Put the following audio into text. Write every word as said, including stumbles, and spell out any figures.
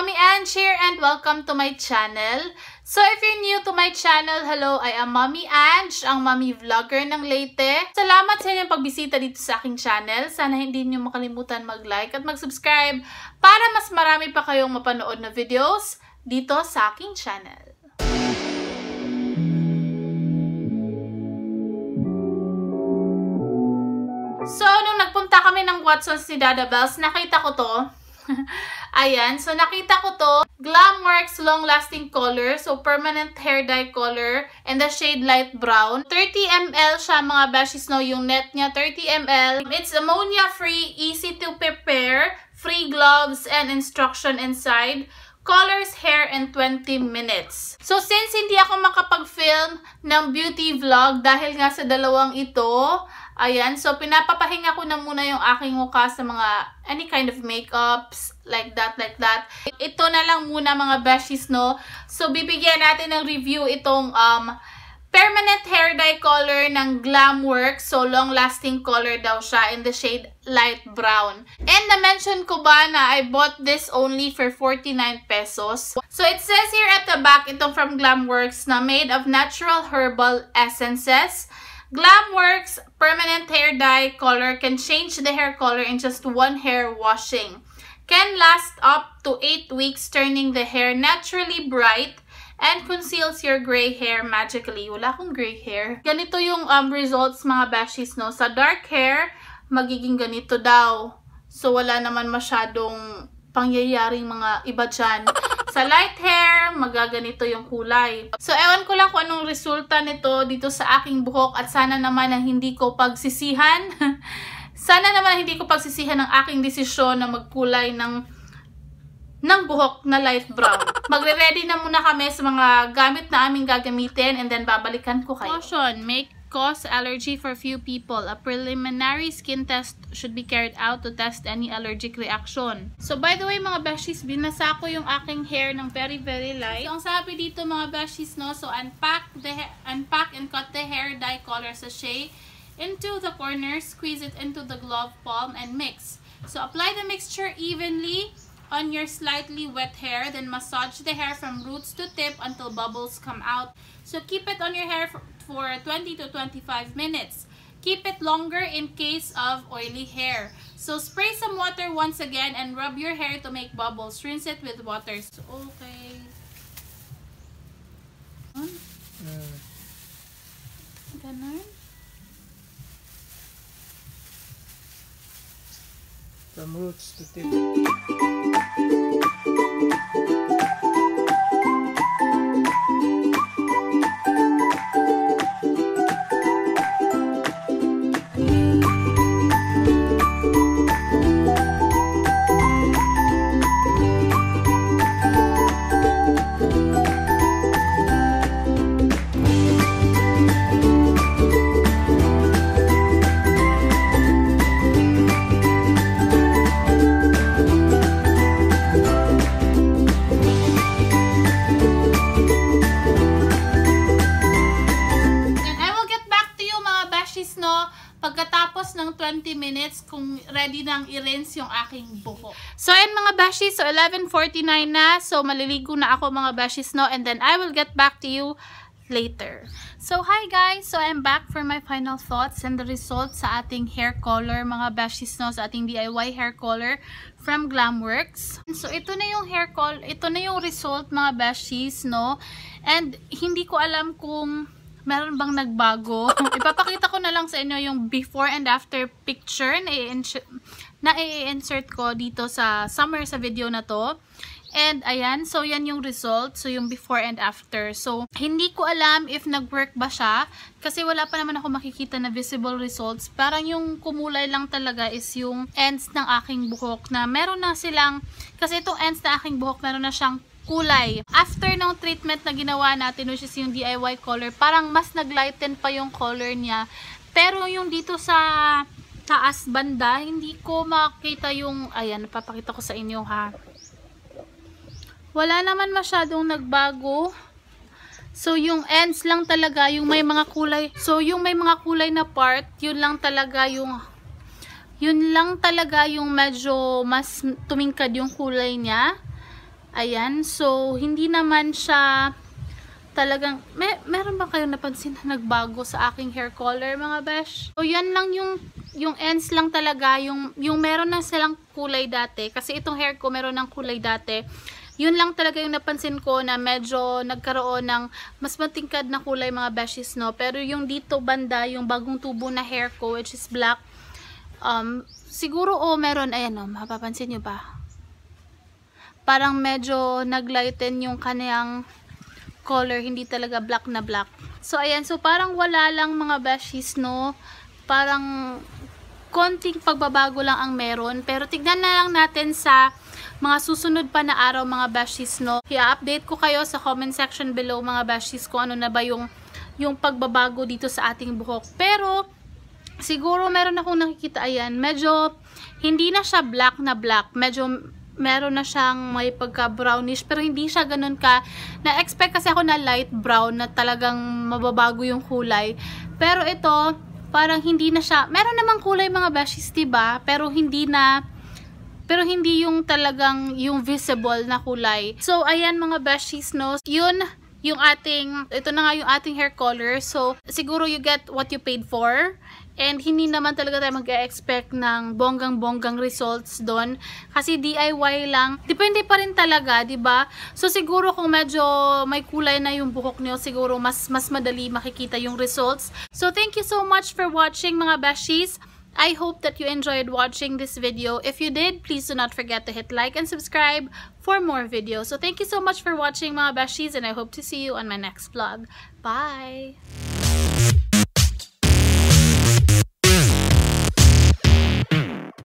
Mommy Anj here and welcome to my channel. So if you're new to my channel, hello, I am Mommy Anj, ang mommy vlogger ng Leyte. Salamat sa inyong pagbisita dito sa aking channel. Sana hindi niyo makalimutan mag-like at mag-subscribe para mas marami pa kayong mapanood na videos dito sa aking channel. So, nung nagpunta kami ng Watsons ni Dadabels, nakita ko to. Ayan. So, nakita ko to. Glamworks Long Lasting Color. So, permanent hair dye color. And the shade light brown. thirty milliliters siya mga beshies, no? Yung net niya, thirty milliliters. It's ammonia free, easy to prepare. Free gloves and instruction inside. Colors, hair, and twenty minutes. So, since hindi ako makapag-film ng beauty vlog dahil nga sa dalawang ito, ayan, so pinapapahinga ko na muna yung aking mukha sa mga any kind of makeups, like that, like that. Ito na lang muna mga beshies, no? So, bibigyan natin ng review itong um, permanent hair dye color ng Glamworks. So, long-lasting color daw siya in the shade light brown. And na-mention ko ba na I bought this only for forty-nine pesos. So, it says here at the back, itong from Glamworks na made of natural herbal essences. Glamworks permanent hair dye color can change the hair color in just one hair washing. Can last up to eight weeks, turning the hair naturally bright and conceals your gray hair magically. Wala akong gray hair. Ganito yung um, results mga beshies, no? Sa dark hair, magiging ganito daw. So, wala naman masyadong pangyayaring mga iba dyan. Sa light hair, magaganito yung kulay. So, ewan ko lang kung anong resulta nito dito sa aking buhok at sana naman na hindi ko pagsisihan. Sana naman hindi ko pagsisihan ang aking desisyon na magkulay ng, ng buhok na light brown. Magre-ready na muna kami sa mga gamit na aming gagamitin and then babalikan ko kayo. Caution, may cause allergy for few people. A preliminary skin test should be carried out to test any allergic reaction. So, by the way, mga beshies, binasa ko yung aking hair ng very, very light. So, ang sabi dito, mga beshies, no? So, unpack the unpack and cut the hair dye color sachet into the corner, squeeze it into the glove palm, and mix. So, apply the mixture evenly on your slightly wet hair, then massage the hair from roots to tip until bubbles come out. So, keep it on your hair for for twenty to twenty-five minutes. Keep it longer in case of oily hair. So, spray some water once again and rub your hair to make bubbles. Rinse it with water. So, okay. Ganun. From roots to tip. twenty minutes kung ready nang i-rinse yung aking buhok. So, ayan mga beshies. So, eleven forty-nine na. So, maliligo na ako mga beshies, no? And then, I will get back to you later. So, hi guys! So, I'm back for my final thoughts and the results sa ating hair color, mga beshies, no? Sa ating D I Y hair color from Glamworks. So, ito na yung hair color. Ito na yung result, mga beshies, no? And, hindi ko alam kung meron bang nagbago? Ipapakita ko na lang sa inyo yung before and after picture na i-insert ko dito sa somewhere sa video na to. And ayan, so yan yung result. So yung before and after. So hindi ko alam if nag-work ba siya kasi wala pa naman ako makikita na visible results. Parang yung kumulay lang talaga is yung ends ng aking buhok na meron na silang, kasi itong ends ng aking buhok meron na siyang kulay. After ng treatment na ginawa natin, which is yung D I Y color, parang mas naglighten pa yung color niya. Pero yung dito sa taas banda, hindi ko makita yung, ayan, napapakita ko sa inyo ha. Wala naman masyadong nagbago. So, yung ends lang talaga, yung may mga kulay. So, yung may mga kulay na part, yun lang talaga yung, yun lang talaga yung medyo mas tumingkad yung kulay niya. Ayan, so hindi naman siya talagang, may, meron ba kayong napansin na nagbago sa aking hair color, mga besh? So yan lang yung, yung ends lang talaga, yung, yung meron na silang kulay dati, kasi itong hair ko meron ng kulay dati. Yun lang talaga yung napansin ko na medyo nagkaroon ng mas matingkad na kulay, mga beshes, no? Pero yung dito banda, yung bagong tubo na hair ko, which is black, um, siguro o oh, meron, ayan o, oh, mapapansin nyo ba? Parang medyo naglighten yung kanyang color, hindi talaga black na black. So ayan, so parang wala lang, mga beshes, no? Parang konting pagbabago lang ang meron. Pero tignan na lang natin sa mga susunod pa na araw, mga beshies, no? Kaya update ko kayo sa comment section below, mga beshies, kung ano na ba yung, yung pagbabago dito sa ating buhok. Pero siguro meron akong nakikita, ayan, medyo hindi na siya black na black. Medyo meron na siyang may pagka brownish, pero hindi siya ganun ka. Na-expect kasi ako na light brown na talagang mababago yung kulay. Pero ito, parang hindi na siya. Meron namang kulay, mga beshies, diba? Pero hindi na Pero hindi yung talagang yung visible na kulay. So, ayan, mga beshies, no? Yun yung ating, ito na nga yung ating hair color. So, siguro you get what you paid for. And hindi naman talaga tayo mag-expect ng bonggang-bonggang results doon. Kasi D I Y lang. Depende pa rin talaga, diba? So, siguro kung medyo may kulay na yung buhok niyo, siguro mas, mas madali makikita yung results. So, thank you so much for watching, mga beshies. I hope that you enjoyed watching this video. If you did, please do not forget to hit like and subscribe for more videos. So thank you so much for watching, mga beshies, and I hope to see you on my next vlog. Bye!